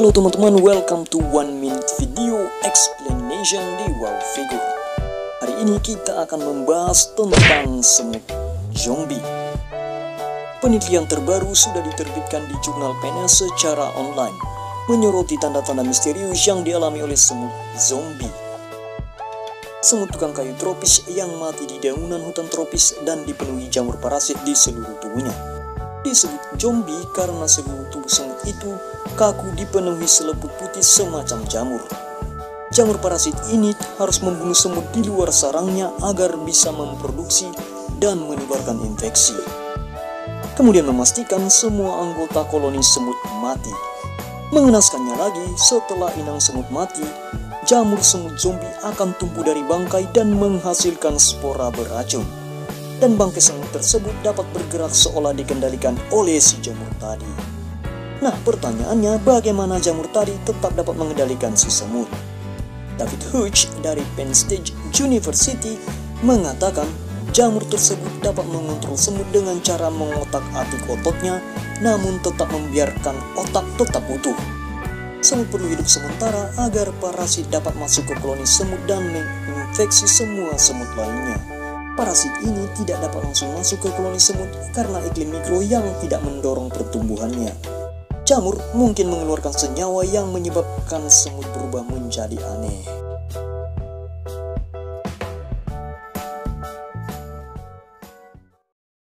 Halo teman-teman, welcome to One Minute Video Explanation di Wow Figure. Hari ini kita akan membahas tentang semut zombie. Penelitian terbaru sudah diterbitkan di jurnal Penn secara online, menyoroti tanda-tanda misterius yang dialami oleh semut zombie. Semut tukang kayu tropis yang mati di daunan hutan tropis dan dipenuhi jamur parasit di seluruh tubuhnya disebut zombie karena seluruh tubuh semut itu kaku dipenuhi selaput putih semacam jamur. Jamur parasit ini harus membunuh semut di luar sarangnya agar bisa memproduksi dan menularkan infeksi. Kemudian memastikan semua anggota koloni semut mati. Mengenaskannya lagi, setelah inang semut mati, jamur semut zombie akan tumbuh dari bangkai dan menghasilkan spora beracun. Dan bangkai semut tersebut dapat bergerak seolah dikendalikan oleh si jamur tadi. Nah, pertanyaannya, bagaimana jamur tadi tetap dapat mengendalikan si semut? David Hughes dari Penn State University mengatakan jamur tersebut dapat mengontrol semut dengan cara mengotak-atik ototnya, namun tetap membiarkan otak tetap utuh. Semut perlu hidup sementara agar parasit dapat masuk ke koloni semut dan menginfeksi semua semut lainnya. Parasit ini tidak dapat langsung masuk ke koloni semut karena iklim mikro yang tidak mendorong pertumbuhannya. Jamur mungkin mengeluarkan senyawa yang menyebabkan semut berubah menjadi aneh.